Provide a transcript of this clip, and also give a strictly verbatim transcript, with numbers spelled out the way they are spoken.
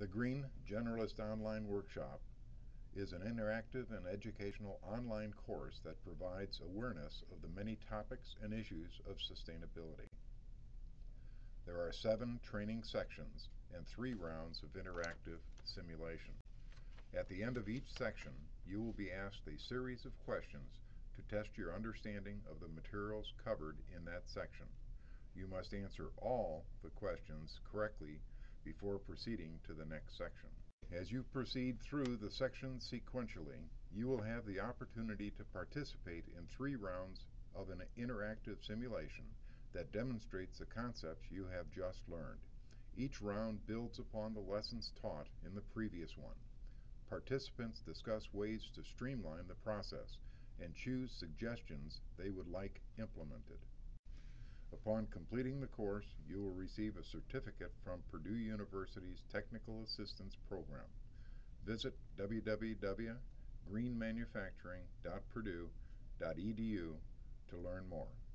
The Green Generalist Online Workshop is an interactive and educational online course that provides awareness of the many topics and issues of sustainability. There are seven training sections and three rounds of interactive simulation. At the end of each section, you will be asked a series of questions to test your understanding of the materials covered in that section. You must answer all the questions correctly before proceeding to the next section. As you proceed through the sections sequentially, you will have the opportunity to participate in three rounds of an interactive simulation that demonstrates the concepts you have just learned. Each round builds upon the lessons taught in the previous one. Participants discuss ways to streamline the process and choose suggestions they would like implemented. Upon completing the course, you will receive a certificate from Purdue University's Technical Assistance Program. Visit w w w dot green manufacturing dot purdue dot e d u to learn more.